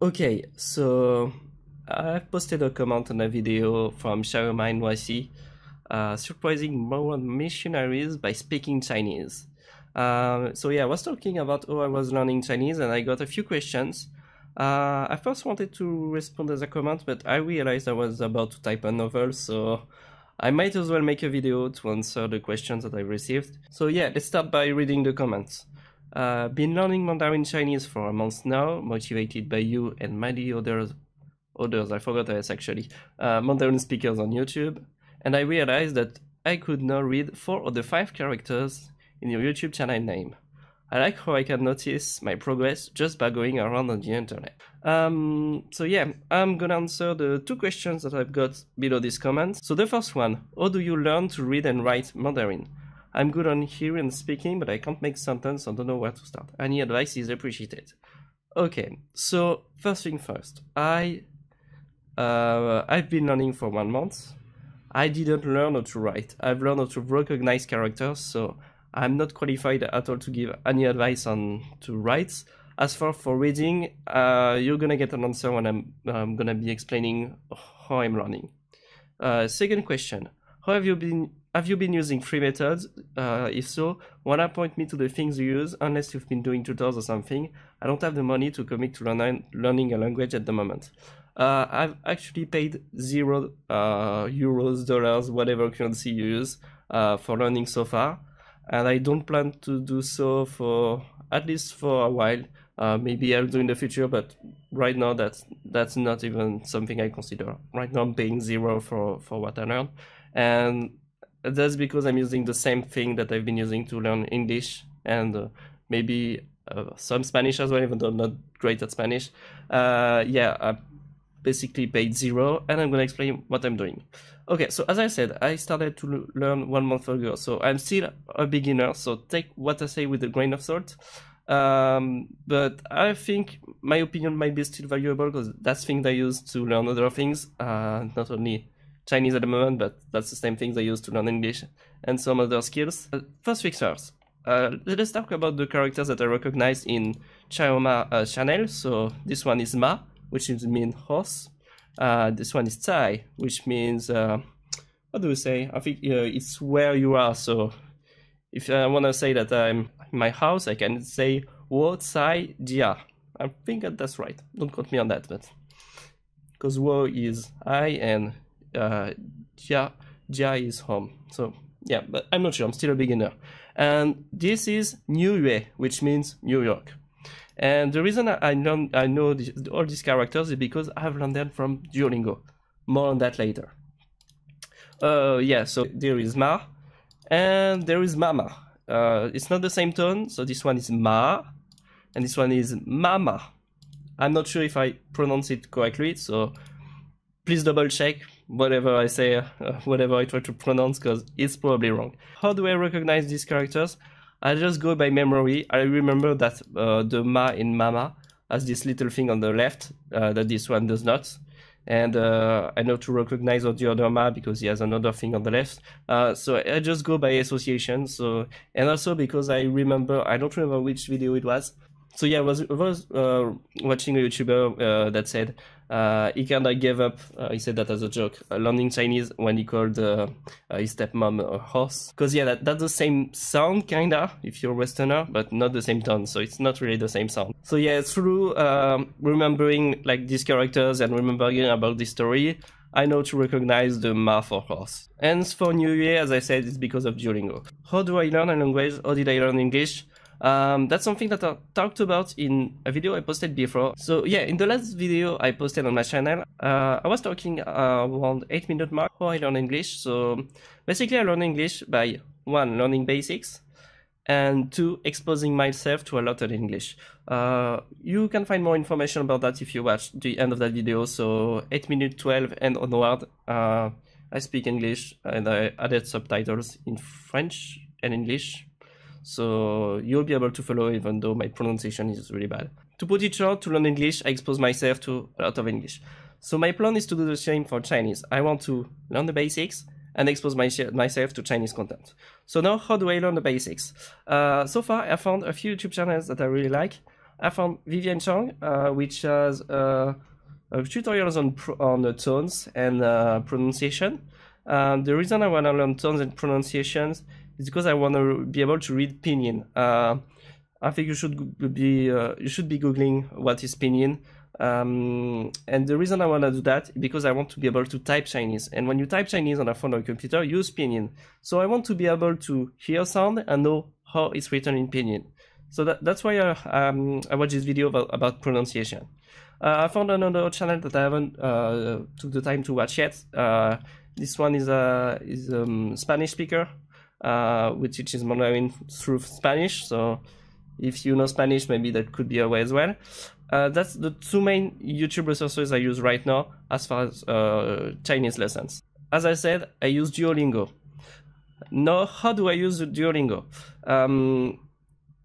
Okay, so I've posted a comment on a video from Xiaomanyc, surprising modern missionaries by speaking Chinese. So yeah, I was talking about how I was learning Chinese and I got a few questions. I first wanted to respond as a comment, but I realized I was about to type a novel, so I might as well make a video to answer the questions that I received. So yeah, let's start by reading the comments. Been learning Mandarin Chinese for a month now, motivated by you and many others, I forgot us actually, Mandarin speakers on YouTube, and I realized that I could now read 4 of the 5 characters in your YouTube channel name. I like how I can notice my progress just by going around on the internet. So yeah, I'm gonna answer the 2 questions that I've got below this comment. So the first one, how do you learn to read and write Mandarin? I'm good on hearing and speaking, but I can't make sentence and don't know where to start. Any advice is appreciated. Okay, so first thing first, I've been learning for 1 month. I didn't learn how to write. I've learned how to recognize characters, so I'm not qualified at all to give any advice on to write. As for reading, you're gonna get an answer when I'm gonna be explaining how I'm learning. Second question, how have you been? Have you been using free methods? If so, wanna point me to the things you use, unless you've been doing tutors or something. I don't have the money to commit to learning a language at the moment. I've actually paid €0, euros, dollars, whatever currency you use for learning so far. And I don't plan to do so for at least for a while. Maybe I'll do in the future, but right now that's not even something I consider. Right now I'm paying €0 for what I learn. And that's because I'm using the same thing that I've been using to learn English and maybe some Spanish as well, even though I'm not great at Spanish. Yeah, I basically paid €0 and I'm going to explain what I'm doing. Okay, so as I said, I started to learn 1 month ago, so I'm still a beginner, so take what I say with a grain of salt. But I think my opinion might be still valuable because that's thing I use to learn other things, not only Chinese at the moment, but that's the same things I use to learn English and some other skills. First things first, let's talk about the characters that I recognize in Chaoma channel. So this one is Ma, which means horse. This one is Tai, which means, what do we say? I think it's where you are. So if I want to say that I'm in my house, I can say Wo Tsai Jia. I think that's right. Don't quote me on that, but because Wo is I and Jia is home. So yeah, but I'm not sure, I'm still a beginner. And this is New Yue, which means New York. And the reason I know all these characters is because I've learned them from Duolingo. More on that later. Yeah, so there is Ma and there is Mama. It's not the same tone, so this one is Ma and this one is Mama. I'm not sure if I pronounce it correctly, so please double check whatever I say, whatever I try to pronounce, because it's probably wrong. How do I recognize these characters? I just go by memory. I remember that the Ma in Mama has this little thing on the left that this one does not. And I know to recognize the other Ma because he has another thing on the left. So I just go by association. So, and also because I remember, I don't remember which video it was. So yeah, I was watching a YouTuber that said he kind of gave up, he said that as a joke, learning Chinese when he called his stepmom a horse. Because yeah, that's the same sound kind of, if you're a Westerner, but not the same tone, so it's not really the same sound. So yeah, through remembering like these characters and remembering about this story, I know to recognize the Ma for horse. And for New Year, as I said, it's because of Duolingo. How do I learn a language? How did I learn English? That's something that I talked about in a video I posted before. So yeah, in the last video I posted on my channel, I was talking around 8-minute mark how I learn English. So basically I learn English by 1. Learning basics and 2. Exposing myself to a lot of English. You can find more information about that if you watch the end of that video. So 8 minute 12 and onward, I speak English and I added subtitles in French and English. So you'll be able to follow even though my pronunciation is really bad. To put it short, to learn English, I expose myself to a lot of English. So my plan is to do the same for Chinese. I want to learn the basics and expose myself to Chinese content. So now how do I learn the basics? So far I found a few YouTube channels that I really like. I found Vivian Zhang, which has tutorials on tones and pronunciation. The reason I want to learn tones and pronunciations is because I want to be able to read pinyin. I think you should be googling what is pinyin. And the reason I want to do that is because I want to be able to type Chinese. And when you type Chinese on a phone or a computer, you use pinyin. So I want to be able to hear sound and know how it's written in pinyin. So that's why I watched this video about pronunciation. I found another channel that I haven't took the time to watch yet. This one is a Spanish speaker, which teaches Mandarin through Spanish. So if you know Spanish, maybe that could be a way as well. That's the two main YouTube resources I use right now as far as Chinese lessons. As I said, I use Duolingo. Now, how do I use Duolingo?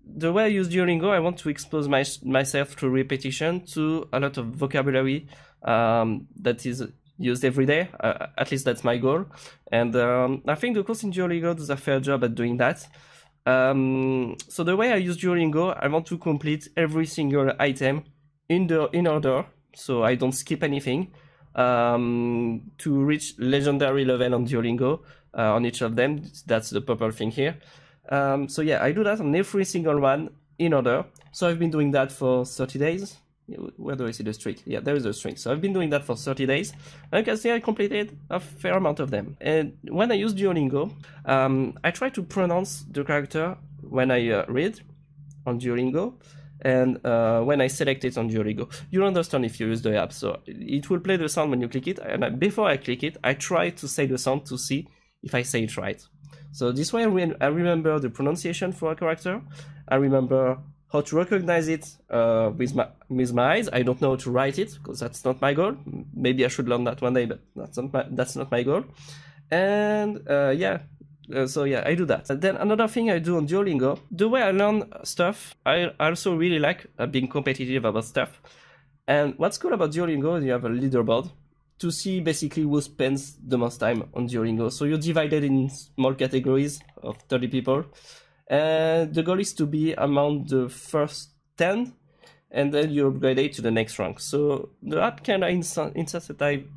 The way I use Duolingo, I want to expose myself through repetition to a lot of vocabulary that is used every day. At least that's my goal. And I think the course in Duolingo does a fair job at doing that. So the way I use Duolingo, I want to complete every single item in order, so I don't skip anything, to reach legendary level on Duolingo, on each of them. That's the purple thing here. So yeah, I do that on every single one in order. So I've been doing that for 30 days. Where do I see the streak? Yeah, there is a streak. So I've been doing that for 30 days. And you can see I completed a fair amount of them. And when I use Duolingo, I try to pronounce the character when I read on Duolingo and when I select it on Duolingo. You'll understand if you use the app. So it will play the sound when you click it. And before I click it, I try to say the sound to see if I say it right. So this way I remember the pronunciation for a character. I remember how to recognize it with my eyes. I don't know how to write it because that's not my goal. Maybe I should learn that one day, but that's not my goal. And so I do that. And then another thing I do on Duolingo, the way I learn stuff, I also really like being competitive about stuff. And what's cool about Duolingo is you have a leaderboard to see basically who spends the most time on Duolingo. So you're divided in small categories of 30 people. And the goal is to be among the first 10, and then you upgrade it to the next rank. So the app kind of insensitizes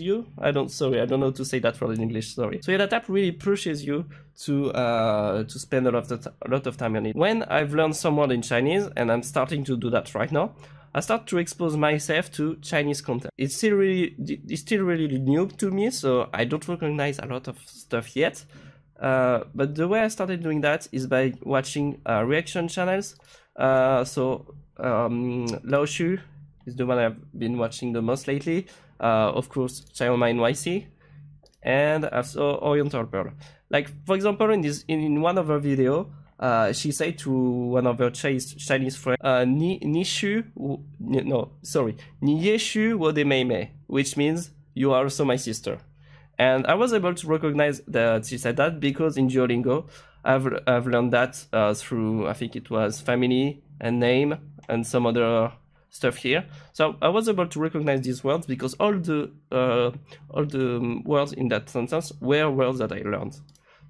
you. I don't know how to say that word in English, sorry. So yeah, that app really pushes you to spend a lot of time on it. When I've learned some word in Chinese, and I'm starting to do that right now, I start to expose myself to Chinese content. It's still really new to me, so I don't recognize a lot of stuff yet. But the way I started doing that is by watching reaction channels. Laoshu is the one I've been watching the most lately. Of course, Xiaomanyc, and also Oriental Pearl. Like, for example, in one of her videos, she said to one of her Chinese friends, "Ni yeshu wo de mei mei," which means "you are also my sister." And I was able to recognize that she said that because in Duolingo, I've learned that through, I think it was family and name and some other stuff here. So I was able to recognize these words because all the words in that sentence were words that I learned.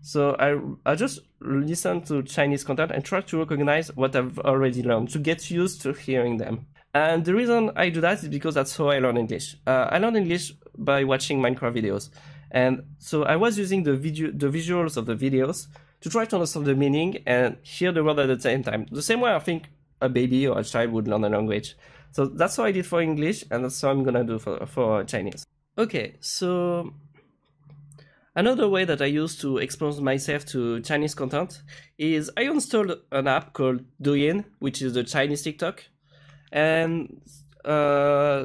So I just listen to Chinese content and try to recognize what I've already learned to get used to hearing them. And the reason I do that is because that's how I learn English. I learned English by watching Minecraft videos. And so I was using the visuals of the videos to try to understand the meaning and hear the word at the same time. The same way I think a baby or a child would learn a language. So that's how I did for English, and that's how I'm gonna do for Chinese. Okay, so another way that I use to expose myself to Chinese content is I installed an app called Douyin, which is the Chinese TikTok. And I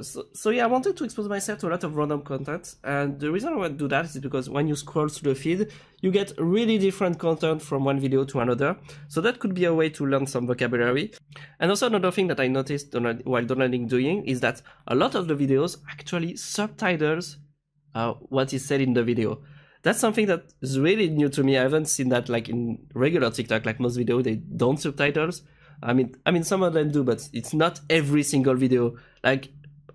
wanted to expose myself to a lot of random content, and the reason I want to do that is because when you scroll through the feed, you get really different content from one video to another, so that could be a way to learn some vocabulary. And also another thing that I noticed while downloading Douyin is that a lot of the videos actually subtitles what is said in the video. That's something that is really new to me. I haven't seen that like in regular TikTok, like most videos, they don't subtitles. I mean, some of them do, but it's not every single video. Like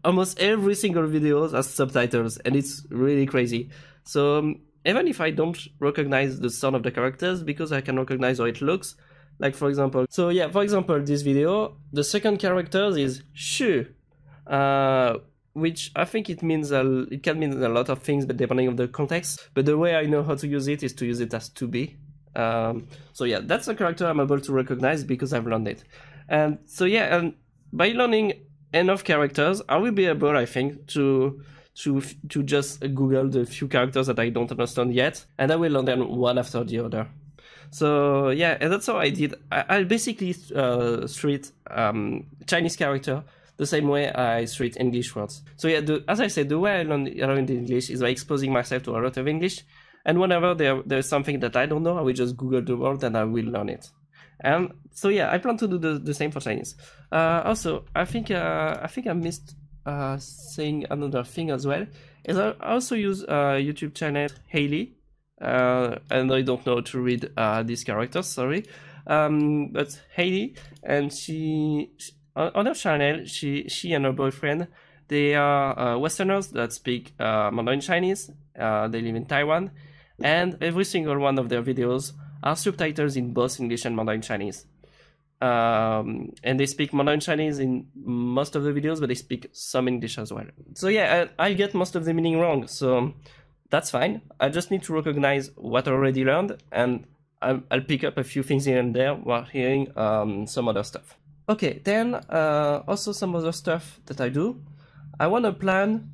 almost every single video has subtitles, and it's really crazy. So even if I don't recognize the sound of the characters, because I can recognize how it looks, Like, for example, so yeah, for example, this video, the second character is shu, which I think it means it can mean a lot of things, but depending on the context. But the way I know how to use it is to use it as to be. So yeah, that's a character I'm able to recognize because I've learned it. And so yeah, and by learning enough characters, I will be able, I think, to just Google the few characters that I don't understand yet, and I will learn them one after the other. So yeah, and that's how I did. I basically treat Chinese character the same way I treat English words. So yeah, as I said, the way I learned English is by exposing myself to a lot of English, and whenever there's something that I don't know, I will just Google the word and I will learn it. And so yeah, I plan to do the same for Chinese. Also, I think I missed saying another thing as well. Is I also use YouTube channel Hailey. And I don't know how to read these characters, sorry, but Hailey, and she on her channel, she and her boyfriend, they are Westerners that speak Mandarin Chinese. They live in Taiwan, and every single one of their videos are subtitles in both English and Mandarin Chinese. And they speak Mandarin Chinese in most of the videos, but they speak some English as well. So yeah, I get most of the meaning wrong, so that's fine. I just need to recognize what I already learned, and I'll pick up a few things here and there while hearing some other stuff. Okay, then also some other stuff that I do. I want to plan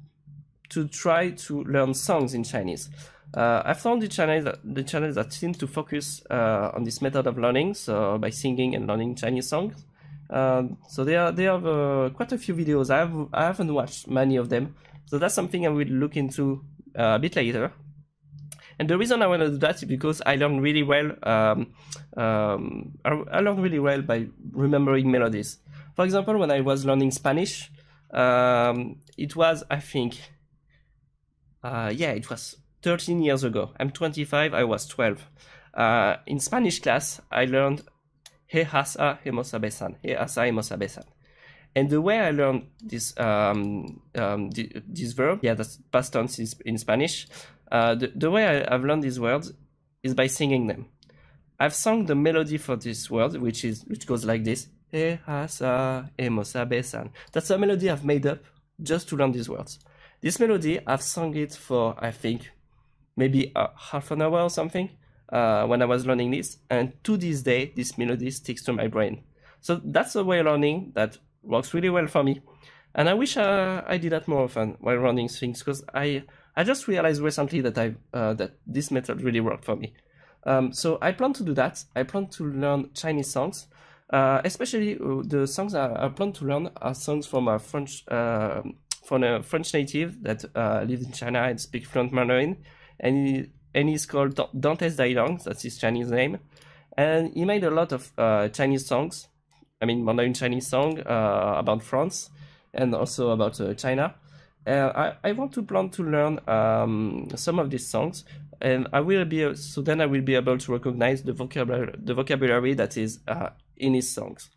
to try to learn songs in Chinese. I found the channels that seem to focus on this method of learning, so by singing and learning Chinese songs. So they have quite a few videos. I haven't watched many of them, so that's something I will look into a bit later. And the reason I want to do that is because I learn really well. I learn really well by remembering melodies. For example, when I was learning Spanish, it was, I think, yeah, it was 13 years ago. I'm 25. I was 12. In Spanish class, I learned "He hasa hemosabesan," "He hasa hemosabesan." And the way I learned this this verb, yeah, that's past tense in Spanish. The way I've learned these words is by singing them. I've sung the melody for this word, which goes like this: "He hasa hemosabesan." That's a melody I've made up just to learn these words. This melody, I've sung it for, I think, maybe half an hour or something when I was learning this, and to this day, this melody sticks to my brain. So that's a way of learning that works really well for me, and I wish I did that more often while learning things, because I just realized recently that that this method really worked for me. So I plan to do that. I plan to learn Chinese songs, especially the songs I plan to learn are songs from a French native that lives in China and speaks fluent Mandarin, and he's called Dantès Dai Liang. That's his Chinese name, and he made a lot of Chinese songs. I mean, Mandarin Chinese song about France and also about China. I want to plan to learn some of these songs, and I will be I will be able to recognize the vocabulary that is in his songs.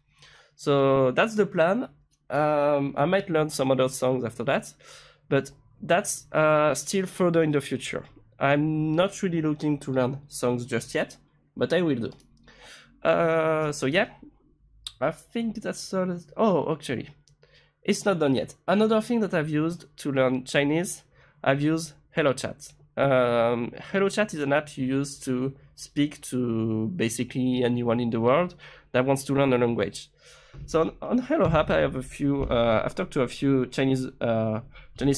So that's the plan. I might learn some other songs after that, but that's still further in the future. I'm not really looking to learn songs just yet, but I will do. So yeah. I think that's all. Oh, actually, it's not done yet. Another thing that I've used to learn Chinese, I've used Hello Chat. Hello Chat is an app you use to speak to basically anyone in the world that wants to learn a language. So on Hello App, I have a few. I've talked to a few Chinese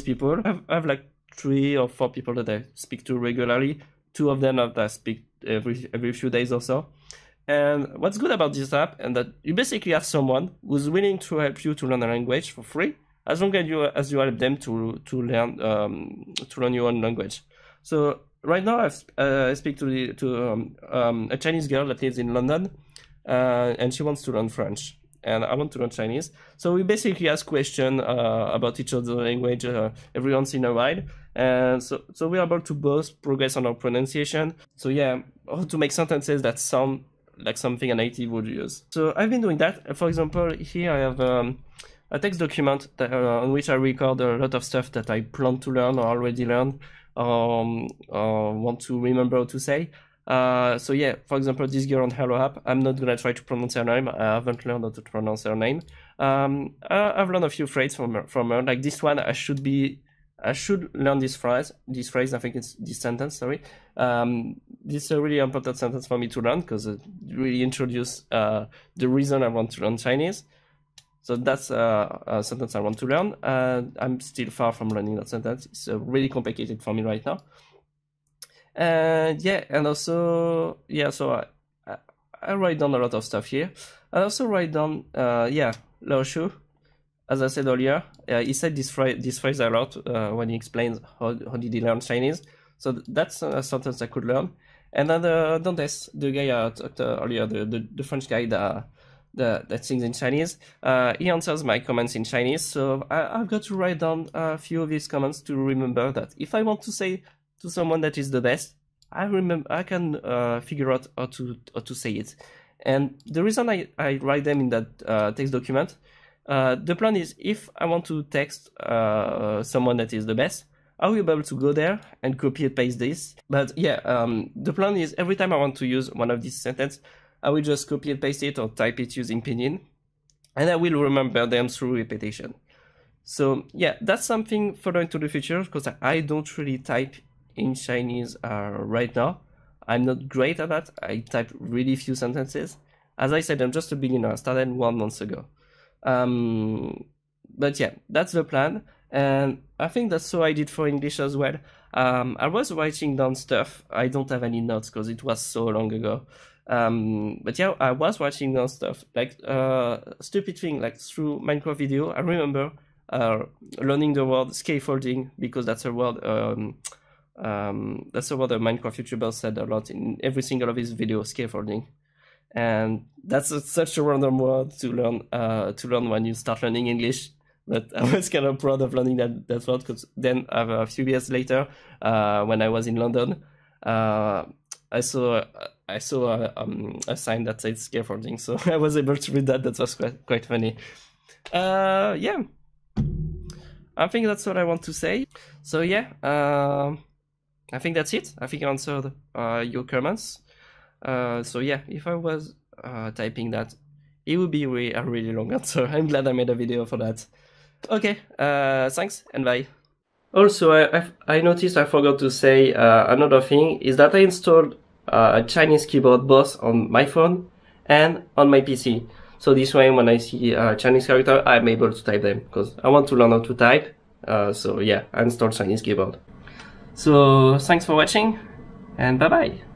people. I have like 3 or 4 people that I speak to regularly. 2 of them that I speak every few days or so. And what's good about this app is that you basically have someone who's willing to help you to learn a language for free, as long as you help them to learn your own language. So right now I speak to a Chinese girl that lives in London, and she wants to learn French, and I want to learn Chinese. So we basically ask questions about each other's language every once in a while. And so we are able to both progress on our pronunciation. So yeah, how to make sentences that sound like something a native would use. So I've been doing that. For example, here I have a text document that, on which I record a lot of stuff that I plan to learn or already learned or want to remember to say. So yeah, for example, this girl on Hello app, I'm not going to try to pronounce her name. I haven't learned how to pronounce her name. I've learned a few phrases from her. Like this one, I should learn this phrase, I think it's this sentence, sorry. This is a really important sentence for me to learn because it really introduces the reason I want to learn Chinese. So that's a sentence I want to learn. I'm still far from learning that sentence. It's really complicated for me right now. So I write down a lot of stuff here. I also write down, Laoshu. As I said earlier, he said this phrase a lot when he explains how did he learn Chinese. So that's a sentence I could learn. And then Dantès, the guy I talked earlier, the French guy that sings in Chinese, he answers my comments in Chinese. So I've got to write down a few of his comments to remember that. If I want to say to someone that is the best, I can figure out how to say it. And the reason I write them in that text document, the plan is if I want to text someone that is the best, I will be able to go there and copy and paste this. But yeah, the plan is every time I want to use one of these sentences, I will just copy and paste it or type it using pinyin, and I will remember them through repetition. So yeah, that's something further into the future because I don't really type in Chinese right now. I'm not great at that. I type really few sentences. As I said, I'm just a beginner. I started 1 month ago. But yeah, that's the plan, and I think that's how I did for English as well. I was writing down stuff. I don't have any notes because it was so long ago. But yeah, I was writing down stuff like stupid thing like through Minecraft video. I remember learning the word scaffolding because that's a word. That's a word a Minecraft YouTuber said a lot in every single of his videos, scaffolding. And that's such a random word to learn when you start learning English. But I was kind of proud of learning that word because then a few years later, when I was in London, I saw a sign that said scaffolding. So I was able to read that. That was quite funny. Yeah, I think that's what I want to say. So yeah, I think that's it. I think I answered your comments. So yeah, if I was typing that, it would be a really long answer. I'm glad I made a video for that. Okay, thanks and bye. Also, I noticed I forgot to say another thing is that I installed a Chinese keyboard both on my phone and on my PC. So this way, when I see a Chinese character, I'm able to type them because I want to learn how to type. So yeah, I installed Chinese keyboard. So thanks for watching and bye bye.